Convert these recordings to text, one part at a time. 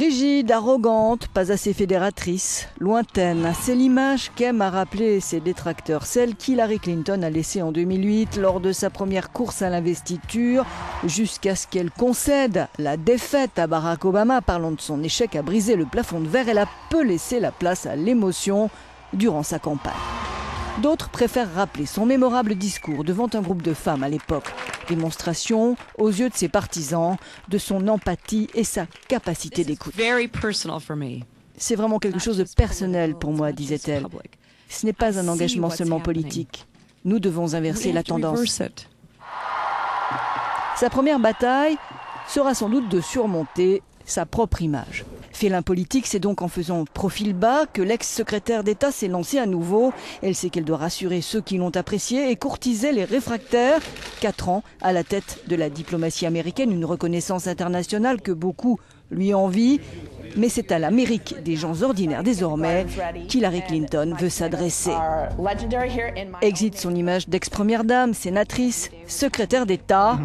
Rigide, arrogante, pas assez fédératrice, lointaine, c'est l'image qu'aiment à rappeler ses détracteurs, celle qu'Hillary Clinton a laissée en 2008 lors de sa première course à l'investiture, jusqu'à ce qu'elle concède la défaite à Barack Obama. Parlant de son échec à briser le plafond de verre, elle a peu laissé la place à l'émotion durant sa campagne. D'autres préfèrent rappeler son mémorable discours devant un groupe de femmes à l'époque. Démonstration, aux yeux de ses partisans, de son empathie et sa capacité d'écoute. « C'est vraiment quelque chose de personnel pour moi », disait-elle. « Ce n'est pas un engagement seulement politique. Nous devons inverser la tendance. » Sa première bataille sera sans doute de surmonter sa propre image. Félin politique, c'est donc en faisant profil bas que l'ex-secrétaire d'État s'est lancée à nouveau. Elle sait qu'elle doit rassurer ceux qui l'ont appréciée et courtiser les réfractaires. 4 ans à la tête de la diplomatie américaine, une reconnaissance internationale que beaucoup lui envient. Mais c'est à l'Amérique des gens ordinaires désormais qu'Hillary Clinton veut s'adresser. Exit son image d'ex-première dame, sénatrice, secrétaire d'État.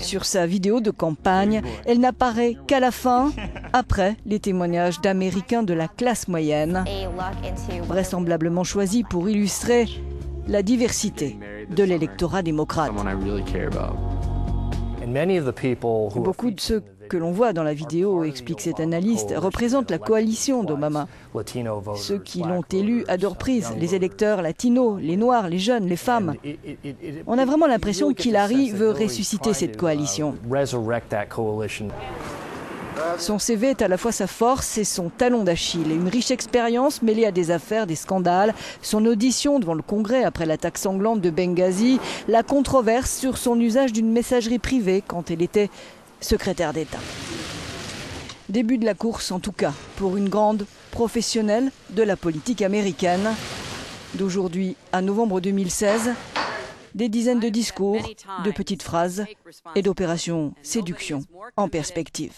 Sur sa vidéo de campagne, elle n'apparaît qu'à la fin, après les témoignages d'Américains de la classe moyenne, vraisemblablement choisis pour illustrer la diversité de l'électorat démocrate. Beaucoup de ceux que l'on voit dans la vidéo, explique cet analyste, représente la coalition d'Obama. Ceux qui l'ont élu à deux reprises, les électeurs latinos, les noirs, les jeunes, les femmes. On a vraiment l'impression qu'Hillary veut ressusciter cette coalition. Son CV est à la fois sa force et son talon d'Achille. Une riche expérience mêlée à des affaires, des scandales. Son audition devant le Congrès après l'attaque sanglante de Benghazi. La controverse sur son usage d'une messagerie privée quand elle était secrétaire d'État. Début de la course en tout cas pour une grande professionnelle de la politique américaine. D'aujourd'hui à novembre 2016, des dizaines de discours, de petites phrases et d'opérations séduction en perspective.